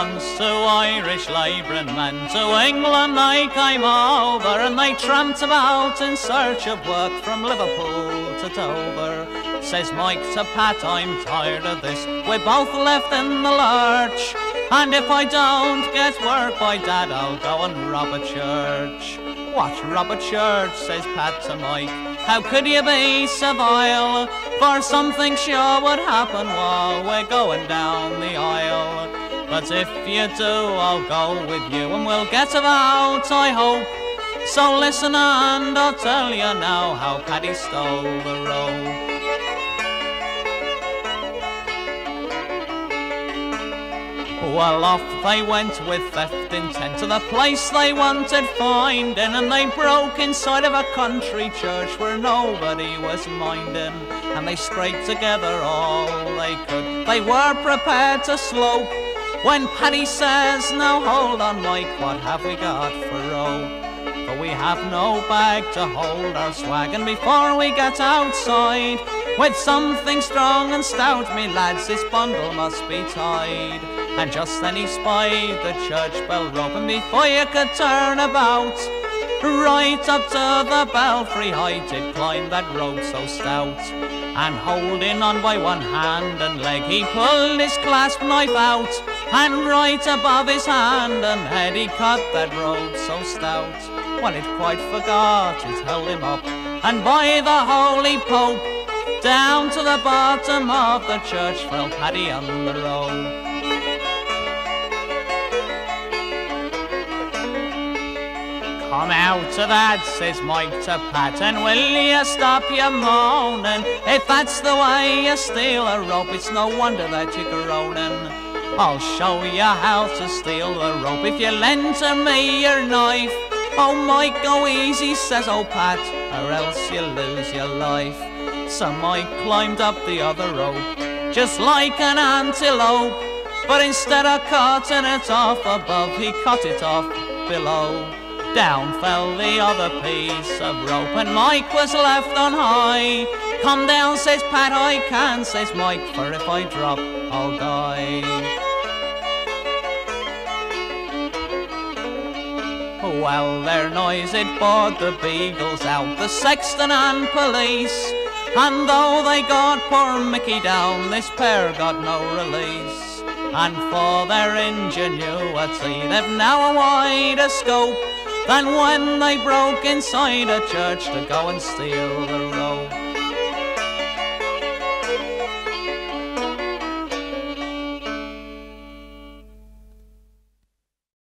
once, two Irish labouring men. To England they came over, and they tramped about in search of work from Liverpool to Dover. Says Mike to Pat, I'm tired of this, we're both left in the lurch, and if I don't get work by Dad, I'll go and rob a church. What, rob a church, says Pat to Mike, how could you be so vile? For something sure would happen while we're going down the aisle. But if you do, I'll go with you, and we'll get about, I hope. So listen and I'll tell you now how Paddy stole the rope. Well, off they went with theft intent to the place they wanted finding, and they broke inside of a country church where nobody was minding, and they scraped together all they could. They were prepared to slope when Paddy says, now hold on Mike, what have we got for rope? But we have no bag to hold our swag, and before we get outside with something strong and stout, me lads, this bundle must be tied. And just then he spied the church bell rope, and before you could turn about, right up to the belfry height, it climbed that rope so stout. And holding on by one hand and leg, he pulled his clasp knife out, and right above his hand and head he cut that rope so stout. When it quite forgot, it held him up, and by the Holy Pope, down to the bottom of the church fell Paddy on the rope. Come out of that, says Mike to Pat, and will you stop your moaning? If that's the way you steal a rope, it's no wonder that you're groaning. I'll show you how to steal a rope if you lend to me your knife. Oh Mike, go easy, says old Pat, or else you lose your life. So Mike climbed up the other rope, just like an antelope, but instead of cutting it off above, he cut it off below. Down fell the other piece of rope, and Mike was left on high. Come down, says Pat, I can, says Mike, for if I drop, I'll die. Well, their noise it bored the beagles out, the sexton and police, and though they got poor Mickey down, this pair got no release. And for their ingenuity, they've now a wider scope than when they broke inside a church to go and steal the